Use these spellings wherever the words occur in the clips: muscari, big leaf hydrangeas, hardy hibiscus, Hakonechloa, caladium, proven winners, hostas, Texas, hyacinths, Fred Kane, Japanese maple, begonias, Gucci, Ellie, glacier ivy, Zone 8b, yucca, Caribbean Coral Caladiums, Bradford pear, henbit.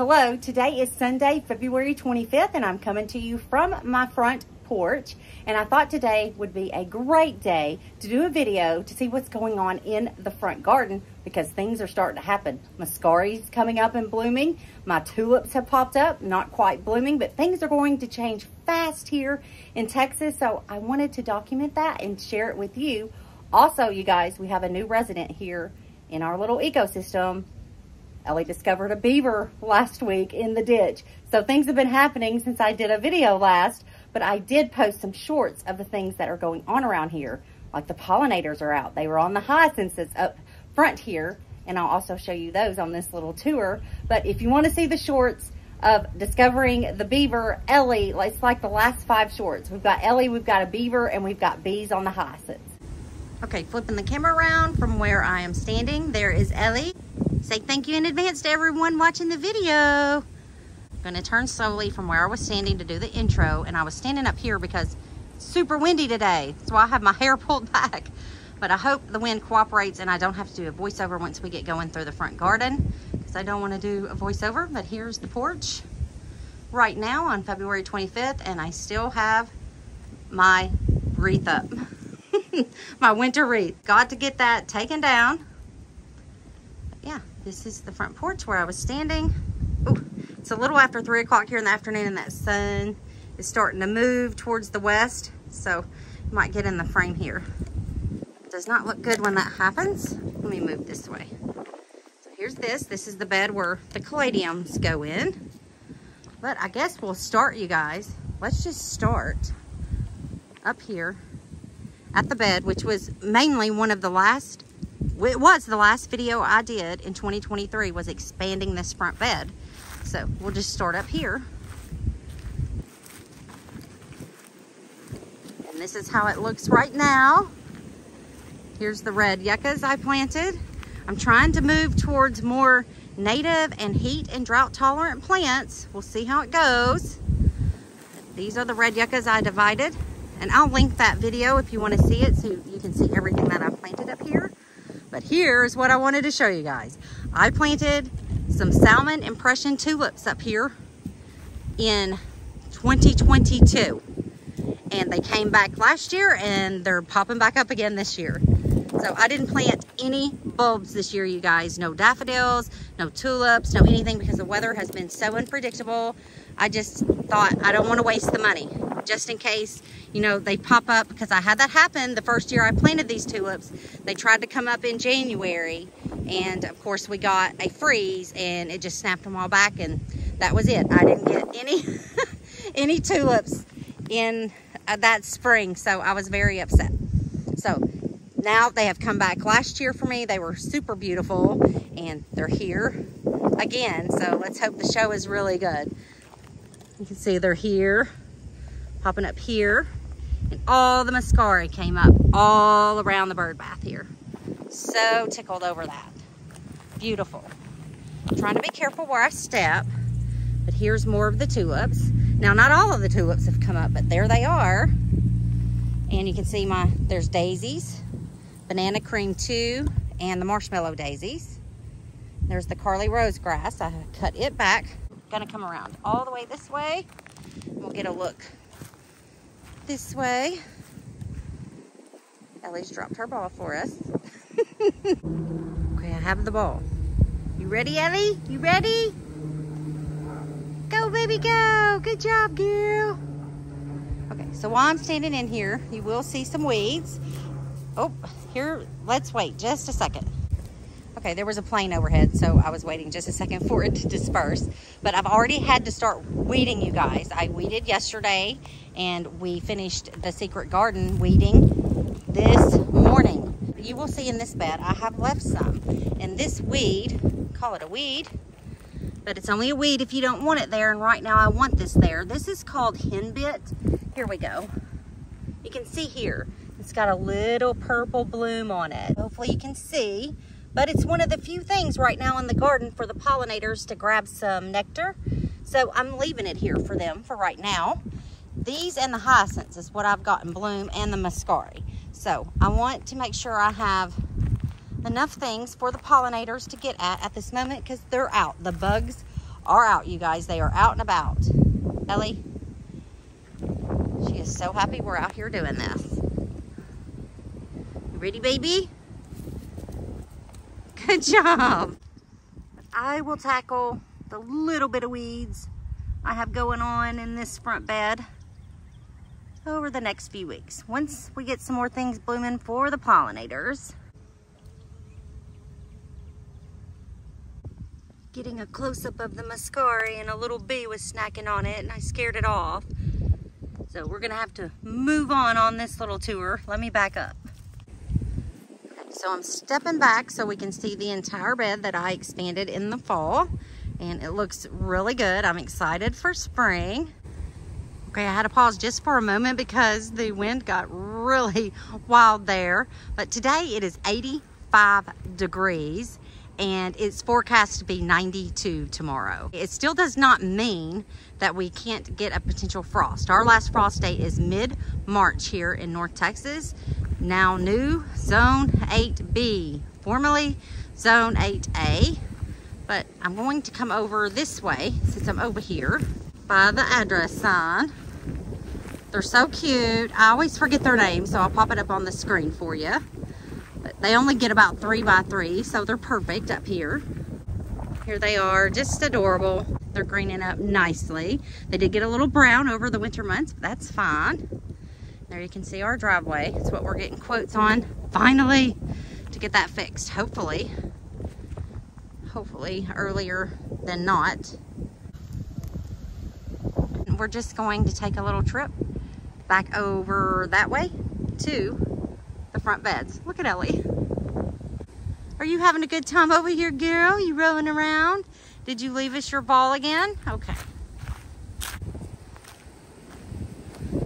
Hello, today is Sunday, February 25th, and I'm coming to you from my front porch. And I thought today would be a great day to do a video to see what's going on in the front garden because things are starting to happen. Muscari's coming up and blooming. My tulips have popped up, not quite blooming, but things are going to change fast here in Texas. So I wanted to document that and share it with you. Also, you guys, we have a new resident here in our little ecosystem. Ellie discovered a beaver last week in the ditch. So things have been happening since I did a video last, but I did post some shorts of the things that are going on around here. Like the pollinators are out. They were on the hyacinths up front here, and I'll also show you those on this little tour. But if you want to see the shorts of discovering the beaver, Ellie, it's like the last 5 shorts. We've got Ellie, we've got a beaver, and we've got bees on the hyacinths. Okay, flipping the camera around from where I am standing, there is Ellie. Say thank you in advance to everyone watching the video. I'm gonna turn slowly from where I was standing to do the intro, and I was standing up here because it's super windy today, so I have my hair pulled back. But I hope the wind cooperates and I don't have to do a voiceover once we get going through the front garden, because I don't wanna do a voiceover, but here's the porch right now on February 25th, and I still have my wreath up, my winter wreath. Got to get that taken down. Yeah, this is the front porch where I was standing. Ooh, it's a little after 3 o'clock here in the afternoon, and that sun is starting to move towards the west, so you might get in the frame here. It does not look good when that happens. Let me move this way. So here's this. This is the bed where the caladiums go in. But I guess we'll start, you guys. Let's just start up here at the bed, which was mainly one of the last— it was the last video I did in 2023 was expanding this front bed. So we'll just start up here. And this is how it looks right now. Here's the red yuccas I planted. I'm trying to move towards more native and heat and drought tolerant plants. We'll see how it goes. These are the red yuccas I divided. And I'll link that video if you want to see it so you can see everything that I planted up here. But here's what I wanted to show you guys. I planted some salmon impression tulips up here in 2022. And they came back last year and they're popping back up again this year. So I didn't plant any bulbs this year, you guys. No daffodils, no tulips, no anything, because the weather has been so unpredictable. I just thought I don't want to waste the money. Just in case, you know, they pop up, because I had that happen the first year I planted these tulips. They tried to come up in January, and of course we got a freeze and it just snapped them all back, and that was it. I didn't get any any tulips in that spring, so I was very upset. So now they have come back. Last year for me they were super beautiful, and they're here again, so let's hope the show is really good. You can see they're here popping up here, and all the muscari came up all around the bird bath here. So tickled over that. Beautiful. I'm trying to be careful where I step, but here's more of the tulips. Now, not all of the tulips have come up, but there they are. And you can see there's daisies, banana cream too, and the marshmallow daisies. There's the Carly Rose grass. I cut it back. Gonna come around all the way this way. We'll get a look this way. Ellie's dropped her ball for us. Okay, I have the ball. You ready, Ellie? You ready? Go, baby, go. Good job, girl. Okay, so while I'm standing in here, you will see some weeds. Oh, here, let's wait just a second. Okay, there was a plane overhead, so I was waiting just a second for it to disperse. But I've already had to start weeding, you guys. I weeded yesterday, and we finished the secret garden weeding this morning. You will see in this bed, I have left some. And this weed, call it a weed, but it's only a weed if you don't want it there. And right now I want this there. This is called henbit. Here we go. You can see here, it's got a little purple bloom on it. Hopefully you can see. But it's one of the few things right now in the garden for the pollinators to grab some nectar. So I'm leaving it here for them for right now. These and the hyacinths is what I've got in bloom, and the muscari. So I want to make sure I have enough things for the pollinators to get at this moment, because they're out. The bugs are out, you guys. They are out and about. Ellie, she is so happy we're out here doing this. You ready, baby? Good job. I will tackle the little bit of weeds I have going on in this front bed over the next few weeks. Once we get some more things blooming for the pollinators. Getting a close-up of the muscari, and a little bee was snacking on it and I scared it off. So we're gonna have to move on this little tour. Let me back up. Okay, so I'm stepping back so we can see the entire bed that I expanded in the fall. And it looks really good. I'm excited for spring. Okay, I had to pause just for a moment because the wind got really wild there. But today it is 85 degrees. And it's forecast to be 92 tomorrow. It still does not mean that we can't get a potential frost. Our last frost date is mid-March here in North Texas. Now new Zone 8B, formerly Zone 8A. But I'm going to come over this way since I'm over here by the address sign. They're so cute. I always forget their name, so I'll pop it up on the screen for you. But they only get about 3 by 3, so they're perfect up here. Here they are, just adorable. They're greening up nicely. They did get a little brown over the winter months, but that's fine. There you can see our driveway. It's what we're getting quotes on, finally, to get that fixed, hopefully. Hopefully earlier than not. And we're just going to take a little trip back over that way to the front beds. Look at Ellie. Are you having a good time over here, girl? You rolling around? Did you leave us your ball again? Okay.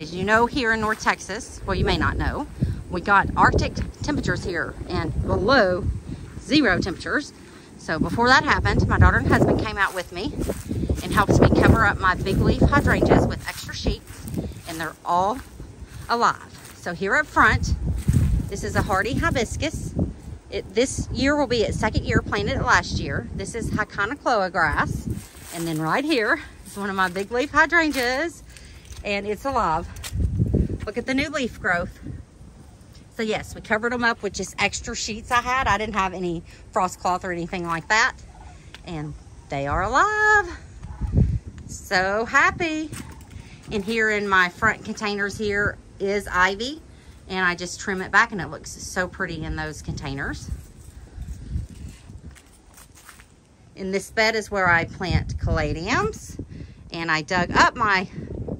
As you know, here in North Texas, well, you may not know, we got Arctic temperatures here and below zero temperatures. So before that happened, my daughter and husband came out with me and helped me cover up my big leaf hydrangeas with extra sheets, and they're all alive. So here up front, this is a hardy hibiscus. This year will be its second year, planted it last year. This is Hakonechloa grass. And then right here is one of my big leaf hydrangeas, and it's alive. Look at the new leaf growth. So yes, we covered them up with just extra sheets I had. I didn't have any frost cloth or anything like that. And they are alive. So happy. And here in my front containers here is ivy. And I just trim it back and it looks so pretty in those containers. In this bed is where I plant caladiums. And I dug up my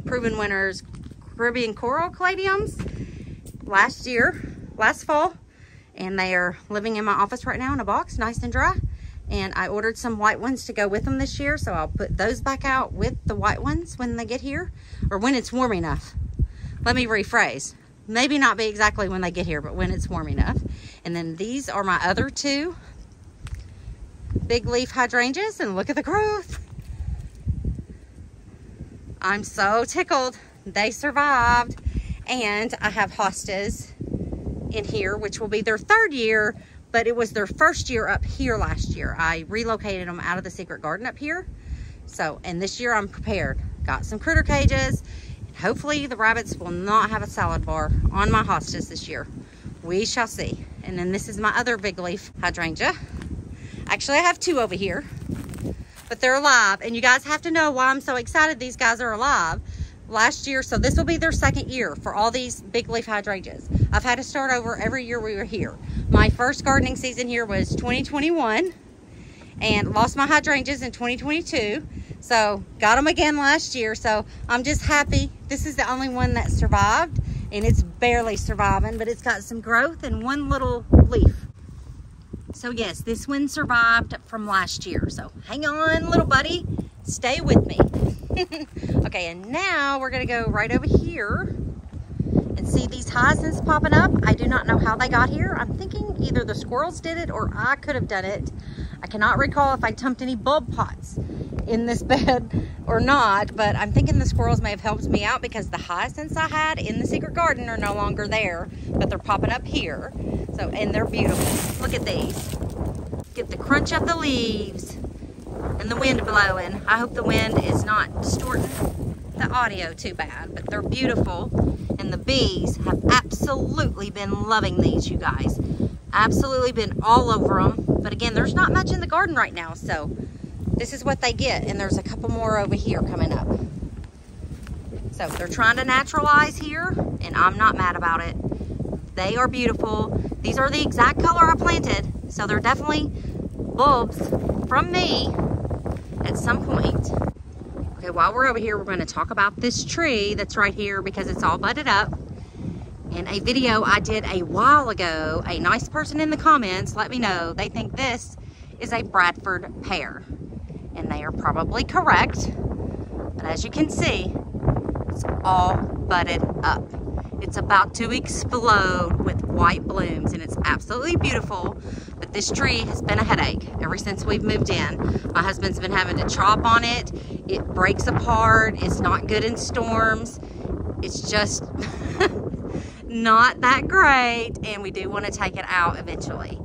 Proven Winners Caribbean Coral Caladiums last fall. And they are living in my office right now in a box, nice and dry. And I ordered some white ones to go with them this year. So I'll put those back out with the white ones when they get here, or when it's warm enough. Let me rephrase. Maybe not be exactly when they get here, but when it's warm enough. And then these are my other two big leaf hydrangeas, and look at the growth. I'm so tickled they survived. And I have hostas in here, which will be their third year, but it was their first year up here last year. I relocated them out of the secret garden up here. So, and this year I'm prepared. Got some critter cages. Hopefully the rabbits will not have a salad bar on my hostas this year. We shall see. And then this is my other big leaf hydrangea. Actually, I have two over here, but they're alive. And you guys have to know why I'm so excited these guys are alive. Last year, so this will be their second year for all these big leaf hydrangeas. I've had to start over every year we were here. My first gardening season here was 2021, and lost my hydrangeas in 2022. So got them again last year. So I'm just happy. This is the only one that survived, and it's barely surviving, but it's got some growth and one little leaf. So yes, this one survived from last year. So hang on, little buddy, stay with me. Okay, and now we're gonna go right over here and see these hyacinths popping up. I do not know how they got here. I'm thinking either the squirrels did it or I could have done it. I cannot recall if I dumped any bulb pots in this bed or not, but I'm thinking the squirrels may have helped me out because the hyacinths I had in the secret garden are no longer there, but they're popping up here. So, and they're beautiful. Look at these. Get the crunch of the leaves. and the wind blowing. I hope the wind is not distorting the audio too bad, but they're beautiful, and the bees have absolutely been loving these, you guys. Absolutely been all over them, but again, there's not much in the garden right now, so this is what they get, and there's a couple more over here coming up. So they're trying to naturalize here, and I'm not mad about it. They are beautiful. These are the exact color I planted, so they're definitely bulbs from me at some point. Okay, while we're over here, we're going to talk about this tree that's right here because it's all budded up. And a video I did a while ago, a nice person in the comments let me know they think this is a Bradford pear. And they are probably correct. But as you can see, it's all budded up. It's about to explode with white blooms, and it's absolutely beautiful. But this tree has been a headache ever since we've moved in. My husband's been having to chop on it. It breaks apart. It's not good in storms. It's just not that great, and we do want to take it out eventually.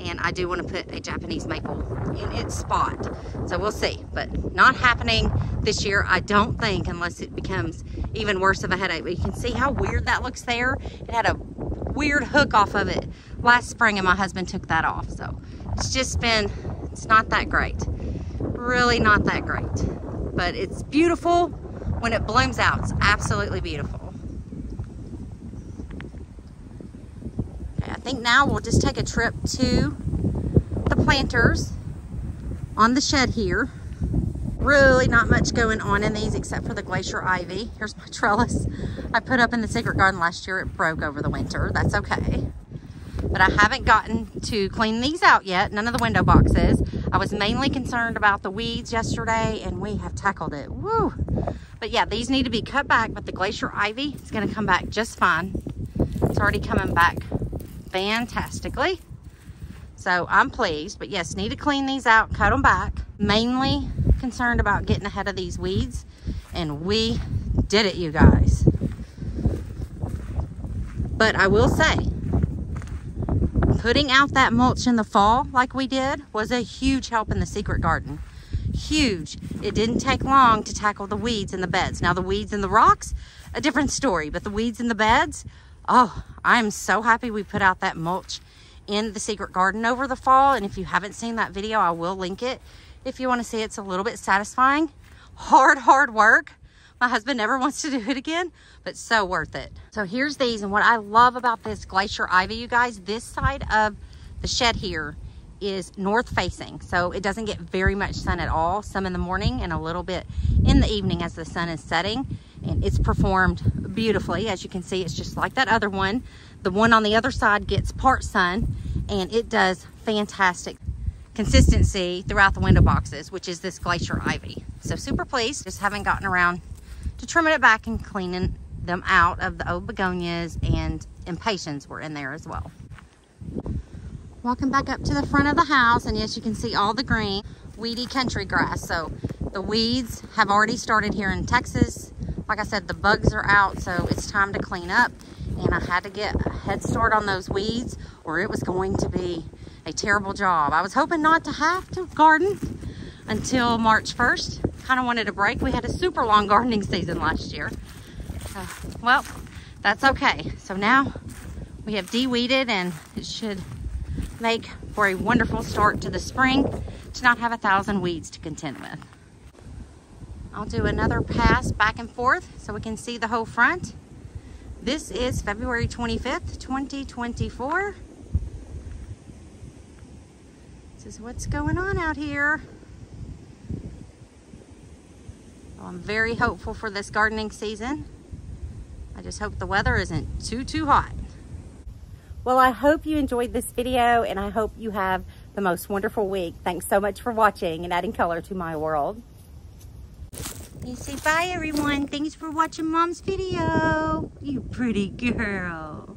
And I do want to put a Japanese maple in its spot. So we'll see, but not happening this year, I don't think, unless it becomes even worse of a headache. But you can see how weird that looks there. It had a weird hook off of it last spring, and my husband took that off. So it's just been, it's not that great. Really not that great. But it's beautiful when it blooms out. It's absolutely beautiful. I think now we'll just take a trip to the planters on the shed here. Really not much going on in these except for the glacier ivy. Here's my trellis I put up in the secret garden last year. It broke over the winter. That's okay. But I haven't gotten to clean these out yet. None of the window boxes. I was mainly concerned about the weeds yesterday, and we have tackled it. Woo! But yeah, these need to be cut back, but the glacier ivy is going to come back just fine. It's already coming back fantastically, so I'm pleased. But yes, need to clean these out, cut them back. Mainly concerned about getting ahead of these weeds, and we did it, you guys. But I will say, putting out that mulch in the fall like we did was a huge help in the secret garden. Huge. It didn't take long to tackle the weeds in the beds. Now the weeds in the rocks, a different story, but the weeds in the beds, oh, I am so happy we put out that mulch in the secret garden over the fall. And if you haven't seen that video, I will link it if you want to see. It's a little bit satisfying. Hard work. My husband never wants to do it again, but so worth it. So here's these. And what I love about this glacier ivy, you guys, this side of the shed here is north facing. So it doesn't get very much sun at all. Some in the morning and a little bit in the evening as the sun is setting. And it's performed beautifully. As you can see, it's just like that other one. The one on the other side gets part sun, and it does fantastic consistency throughout the window boxes, which is this glacier ivy. So super pleased. Just haven't gotten around to trimming it back and cleaning them out of the old begonias, and impatiens were in there as well. Walking back up to the front of the house, and yes, you can see all the green weedy country grass. So the weeds have already started here in Texas. Like I said, the bugs are out, so it's time to clean up. And I had to get a head start on those weeds, or it was going to be a terrible job. I was hoping not to have to garden until March 1st. Kind of wanted a break. We had a super long gardening season last year. So, well, that's okay. So now we have de-weeded, and it should make for a wonderful start to the spring to not have 1,000 weeds to contend with. I'll do another pass back and forth so we can see the whole front. This is February 25th, 2024. This is what's going on out here. Well, I'm very hopeful for this gardening season. I just hope the weather isn't too hot. Well, I hope you enjoyed this video, and I hope you have the most wonderful week. Thanks so much for watching and adding color to my world. You say bye, everyone. Thanks for watching Mom's video. You pretty girl.